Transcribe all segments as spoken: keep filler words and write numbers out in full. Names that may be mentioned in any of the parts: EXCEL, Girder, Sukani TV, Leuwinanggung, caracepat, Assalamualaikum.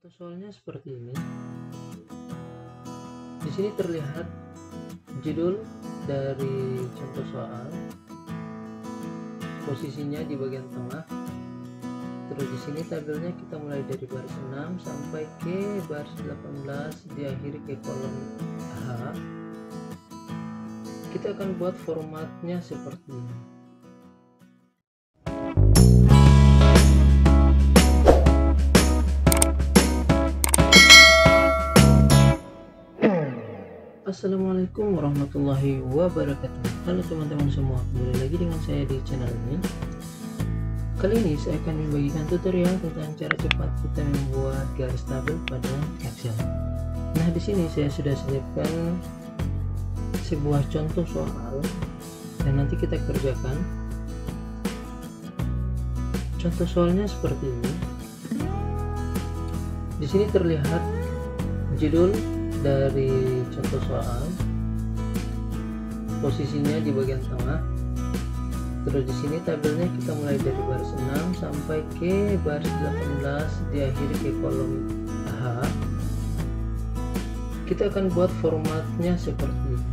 atau soalnya seperti ini. Di sini terlihat judul dari contoh soal, posisinya di bagian tengah. Terus di sini tabelnya kita mulai dari baris enam sampai ke baris delapan belas, diakhiri ke kolom H. Kita akan buat formatnya seperti ini. Assalamualaikum warahmatullahi wabarakatuh. Halo teman-teman semua, kembali lagi dengan saya di channel ini. Kali ini saya akan membagikan tutorial tentang cara cepat kita membuat garis tabel pada Excel. Nah, di sini saya sudah siapkan sebuah contoh soal dan nanti kita kerjakan. Contoh soalnya seperti ini. Di sini terlihat judul dari contoh soal, posisinya di bagian tengah. Terus di sini tabelnya kita mulai dari baris enam sampai ke baris delapan belas, diakhiri ke kolom H. Kita akan buat formatnya seperti ini.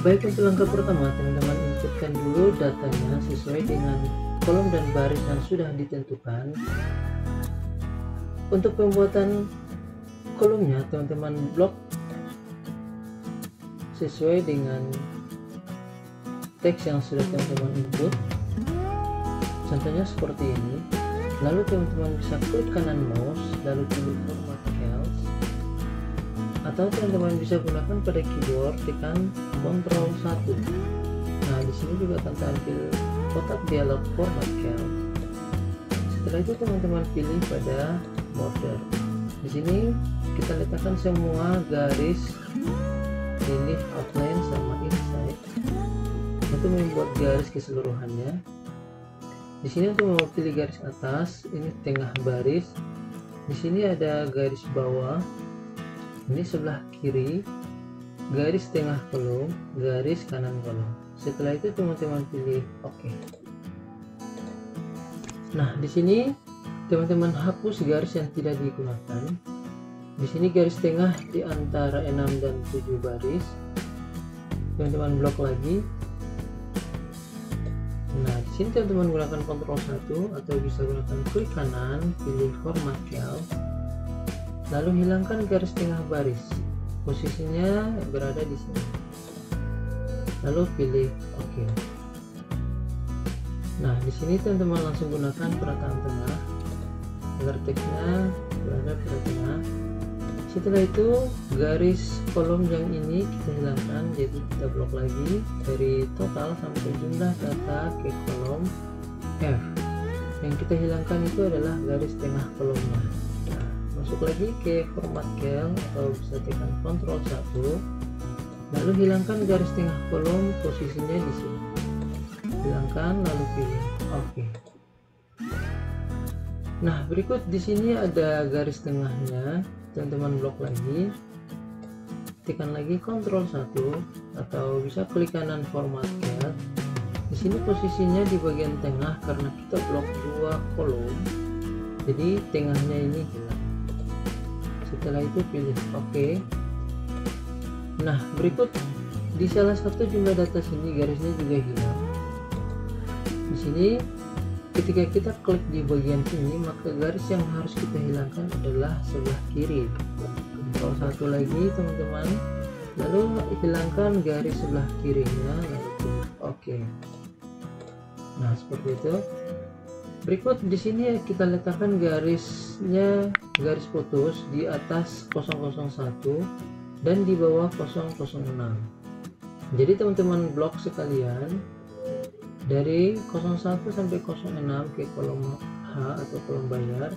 Baik, untuk langkah pertama teman-teman inputkan dulu datanya sesuai dengan kolom dan baris yang sudah ditentukan. Untuk pembuatan kolomnya teman-teman blok sesuai dengan teks yang sudah teman-teman input, contohnya seperti ini. Lalu teman-teman bisa klik kanan mouse lalu pilih format cells, atau teman-teman bisa gunakan pada keyboard tekan control satu. Nah, di sini juga akan tampil kotak dialog format cells. Setelah itu teman-teman pilih pada border. Di sini kita letakkan semua garis, pilih outline sama inside untuk membuat garis keseluruhannya. Di sini untuk mewakili garis atas, ini tengah baris. Di sini ada garis bawah, ini sebelah kiri, garis tengah kolom, garis kanan kolom. Setelah itu teman-teman pilih oke. Nah, di sini teman-teman hapus garis yang tidak digunakan. Di sini garis tengah di antara enam dan tujuh baris. Teman-teman blok lagi. Nah, di sini teman-teman gunakan control satu atau bisa gunakan klik kanan, pilih format cells. Lalu hilangkan garis tengah baris. Posisinya berada di sini. Lalu pilih oke. Nah, di sini teman-teman langsung gunakan perataan tengah agar teksnya berada pada tengah. Setelah itu garis kolom yang ini kita hilangkan, jadi kita blok lagi dari total sampai jumlah data ke kolom F. Yang kita hilangkan itu adalah garis tengah kolomnya. Nah, masuk lagi ke format Excel atau bisa tekan control satu, lalu hilangkan garis tengah kolom, posisinya di sini. Hilangkan lalu pilih oke. Nah, berikut di sini ada garis tengahnya, teman-teman blok lagi, tekan lagi control satu atau bisa klik kanan format cat. Di sini posisinya di bagian tengah karena kita blok dua kolom, jadi tengahnya ini hilang. Setelah itu pilih oke. Nah, berikut di salah satu jumlah data sini garisnya juga hilang. Di sini ketika kita klik di bagian sini, maka garis yang harus kita hilangkan adalah sebelah kiri. Control satu lagi teman-teman, lalu hilangkan garis sebelah kirinya, lalu pilih oke. Nah, seperti itu. Berikut di sini kita letakkan garisnya, garis putus di atas nol nol satu dan di bawah nol nol enam. Jadi teman-teman blok sekalian dari nol satu sampai nol enam ke kolom H atau kolom bayar.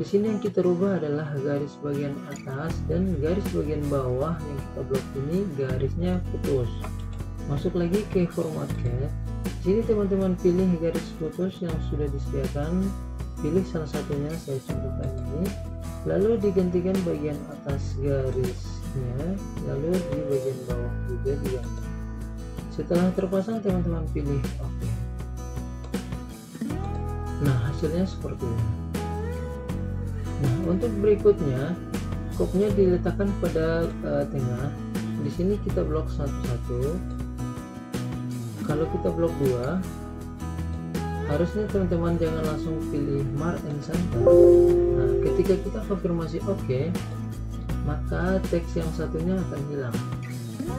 Di sini yang kita rubah adalah garis bagian atas dan garis bagian bawah yang kita blok ini garisnya putus. Masuk lagi ke format cat. Di sini teman-teman pilih garis putus yang sudah disediakan, pilih salah satunya, saya contohkan ini. Lalu digantikan bagian atas garisnya, lalu di bagian bawah juga diganti. Setelah terpasang teman-teman pilih oke. Nah, hasilnya seperti ini. Nah, untuk berikutnya scope-nya diletakkan pada uh, tengah. Di sini kita blok satu-satu. Kalau kita blok dua, harusnya teman-teman jangan langsung pilih mark and center. Nah, ketika kita konfirmasi oke, maka teks yang satunya akan hilang.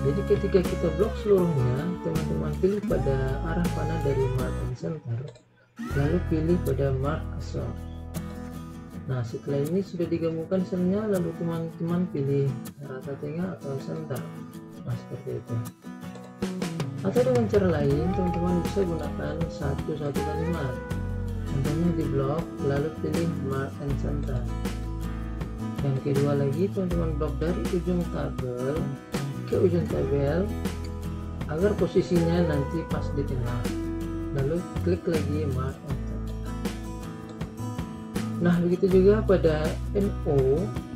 Jadi ketika kita blok seluruhnya, teman-teman pilih pada arah panah dari mark and center, lalu pilih pada mark slot. Nah, setelah ini sudah digabungkan selnya, lalu teman-teman pilih rata tengah atau center. Nah, seperti itu. Atau dengan cara lain, teman-teman bisa gunakan satu satu kalimat. Contohnya di blok, lalu pilih mark and center. Yang kedua lagi, teman-teman blok dari ujung tabel ke ujung tabel agar posisinya nanti pas di tengah. Lalu klik lagi mark and center. Nah, begitu juga pada N O,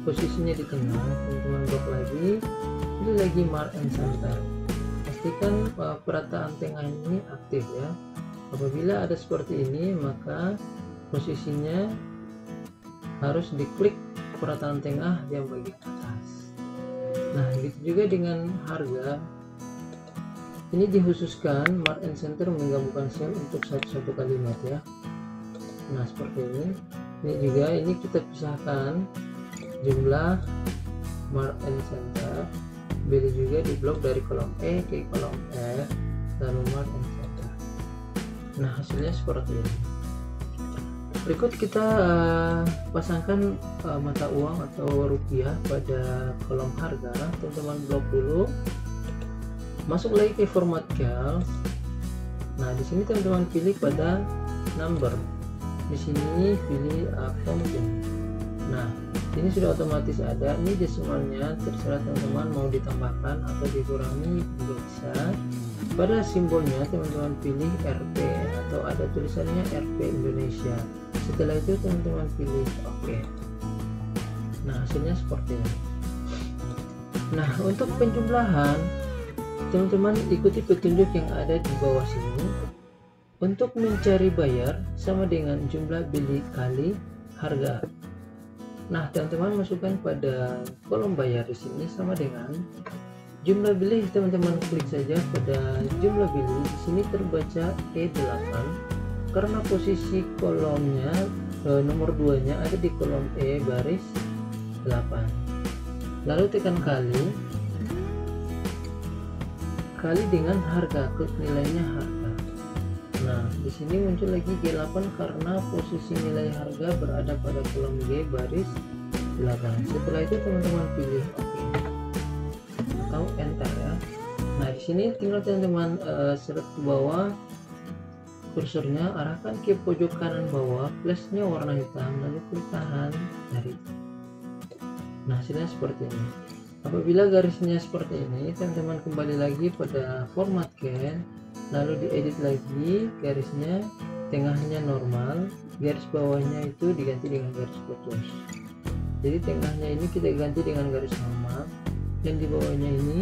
posisinya di tengah. Teman-teman blok lagi, pilih lagi mark and center. Pastikan uh, perataan tengah ini aktif ya. Apabila ada seperti ini, maka posisinya harus diklik perataan tengah yang bagian atas. Nah, gitu juga dengan harga. Ini dikhususkan mark and center menggabungkan sel untuk satu-satu kalimat ya. Nah, seperti ini. Ini juga ini kita pisahkan jumlah mark and center. Pilih juga di blok dari kolom E ke kolom F dan mark and center. Nah, hasilnya seperti ini. Berikut kita uh, pasangkan uh, mata uang atau rupiah pada kolom harga. Teman-teman blok dulu, masuk lagi ke format calc. Nah, di sini teman-teman pilih pada number. Di sini pilih uh, counting. Nah, ini sudah otomatis ada. Ini desimalnya, terserah teman-teman mau ditambahkan atau dikurangi juga bisa. Pada simbolnya teman-teman pilih R P atau ada tulisannya R P Indonesia. Setelah itu teman-teman pilih OK. Nah, hasilnya seperti ini. Nah, untuk penjumlahan teman-teman ikuti petunjuk yang ada di bawah sini. Untuk mencari bayar sama dengan jumlah beli kali harga. Nah, teman-teman masukkan pada kolom bayar di sini sama dengan jumlah beli. Teman-teman klik saja pada jumlah beli. Di sini terbaca E delapan karena posisi kolomnya nomor dua-nya ada di kolom E baris delapan. Lalu tekan kali kali dengan harga, klik nilainya harga. Nah, di sini muncul lagi G delapan karena posisi nilai harga berada pada kolom G baris delapan. Setelah itu teman-teman pilih OK atau Enter ya. Nah, di sini tinggal teman-teman uh, seret ke bawah kursornya, arahkan ke pojok kanan bawah, flashnya warna hitam, lalu klik tahan, tarik. Nah, hasilnya seperti ini. Apabila garisnya seperti ini, teman-teman kembali lagi pada format calc, lalu diedit lagi garisnya, tengahnya normal, garis bawahnya itu diganti dengan garis putus. Jadi tengahnya ini kita ganti dengan garis normal dan di bawahnya ini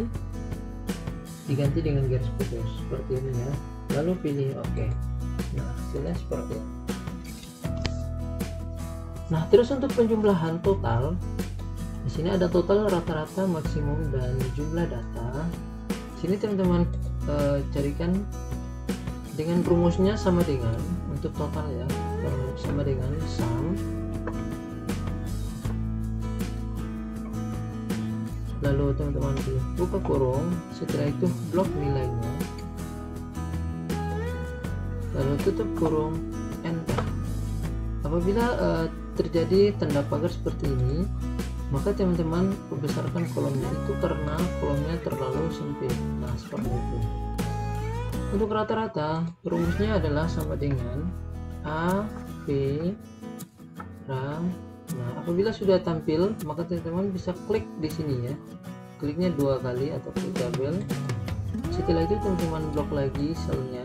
diganti dengan garis putus seperti ini ya. Lalu pilih OK. Nah, hasilnya seperti ini. Nah, terus untuk penjumlahan total, di sini ada total, rata-rata, maksimum, dan jumlah data. Di sini teman-teman E, carikan dengan rumusnya sama dengan untuk total ya, e, sama dengan sum, lalu teman-teman pilih buka kurung, setelah itu blok nilainya, lalu tutup kurung, Enter. Apabila e, terjadi tanda pagar seperti ini, maka teman-teman membesarkan kolomnya itu karena kolomnya terlalu sempit. Nah, seperti itu. Untuk rata-rata, rumusnya adalah sama dengan A, B, R. Nah, apabila sudah tampil, maka teman-teman bisa klik di sini ya. Kliknya dua kali atau klik double. Setelah itu teman-teman blok lagi selnya,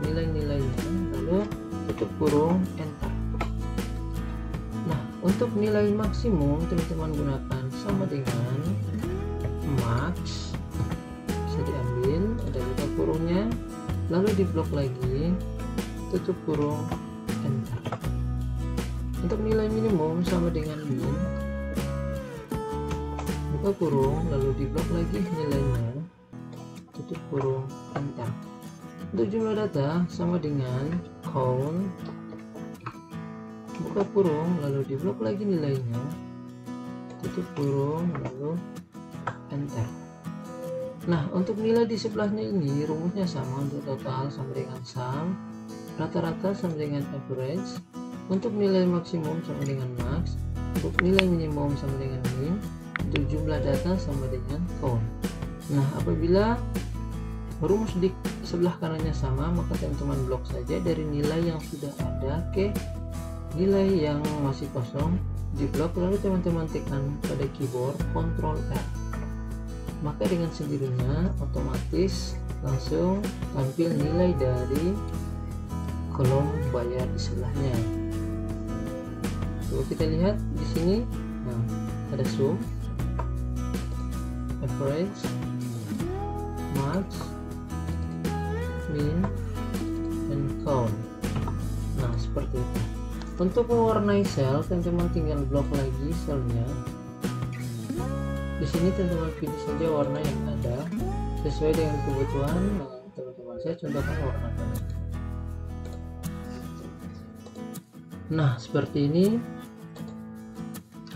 nilai-nilainya, lalu tutup kurung, Enter. Untuk nilai maksimum teman-teman gunakan sama dengan max, bisa diambil, ada buka kurungnya, lalu diblok lagi, tutup kurung, Enter. Untuk nilai minimum sama dengan min, buka kurung lalu diblok lagi nilainya, tutup kurung, enter. Untuk jumlah data sama dengan count, buka kurung lalu diblok lagi nilainya, tutup kurung, lalu enter. Nah, untuk nilai di sebelahnya ini rumusnya sama, untuk total sama dengan sum, rata-rata sama dengan average, untuk nilai maksimum sama dengan max, untuk nilai minimum sama dengan min, untuk jumlah data sama dengan count. Nah, apabila rumus di sebelah kanannya sama, maka teman-teman blok saja dari nilai yang sudah ada ke nilai yang masih kosong, di blok lalu teman-teman tekan pada keyboard control R, maka dengan sendirinya otomatis langsung tampil nilai dari kolom bayar di sebelahnya. Coba kita lihat di sini, nah, ada sum, average, max, min, dan count. Nah, seperti itu. Untuk mewarnai sel, teman-teman tinggal blok lagi selnya. Di sini teman-teman pilih saja warna yang ada sesuai dengan kebutuhan teman-teman. Saya contohkan warna merah. Nah, seperti ini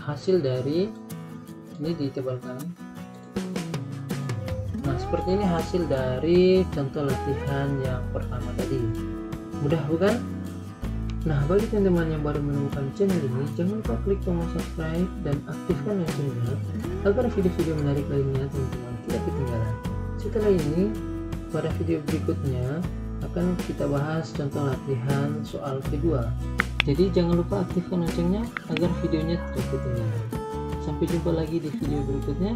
hasil dari ini, ditebalkan. Nah, seperti ini hasil dari contoh latihan yang pertama tadi. Mudah bukan? Nah, bagi teman-teman yang baru menemukan channel ini, jangan lupa klik tombol subscribe dan aktifkan loncengnya agar video-video menarik lainnya teman-teman tidak ketinggalan. Setelah ini, pada video berikutnya akan kita bahas contoh latihan soal kedua. Jadi jangan lupa aktifkan loncengnya agar videonya tidak ketinggalan. Sampai jumpa lagi di video berikutnya.